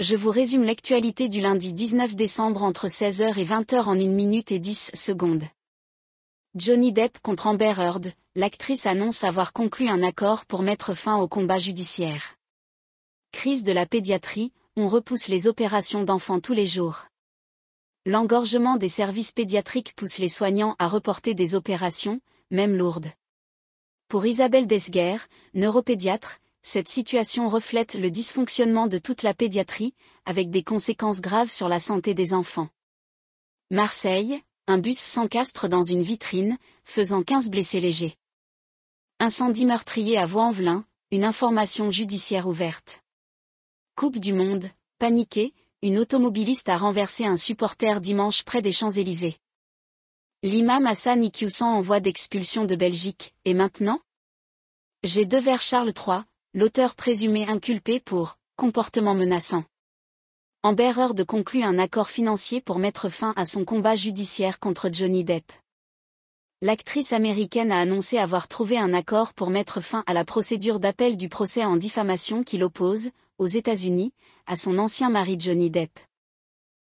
Je vous résume l'actualité du lundi 19 décembre entre 16h et 20h en 1 minute et 10 secondes. Johnny Depp contre Amber Heard, l'actrice annonce avoir conclu un accord pour mettre fin au combat judiciaire. Crise de la pédiatrie, on repousse les opérations d'enfants tous les jours. L'engorgement des services pédiatriques pousse les soignants à reporter des opérations, même lourdes. Pour Isabelle Desguerre, neuropédiatre, cette situation reflète le dysfonctionnement de toute la pédiatrie, avec des conséquences graves sur la santé des enfants. Marseille, un bus s'encastre dans une vitrine, faisant 15 blessés légers. Incendie meurtrier à Vaulx-en-Velin, une information judiciaire ouverte. Coupe du monde, paniquée, une automobiliste a renversé un supporter dimanche près des Champs-Élysées. L'imam Hassan Iquioussen envoie d'expulsion de Belgique, et maintenant j'ai deux vers Charles III, l'auteur présumé inculpé pour « comportement menaçant ». Amber Heard conclut un accord financier pour mettre fin à son combat judiciaire contre Johnny Depp. L'actrice américaine a annoncé avoir trouvé un accord pour mettre fin à la procédure d'appel du procès en diffamation qui l'oppose, aux États-Unis, à son ancien mari Johnny Depp.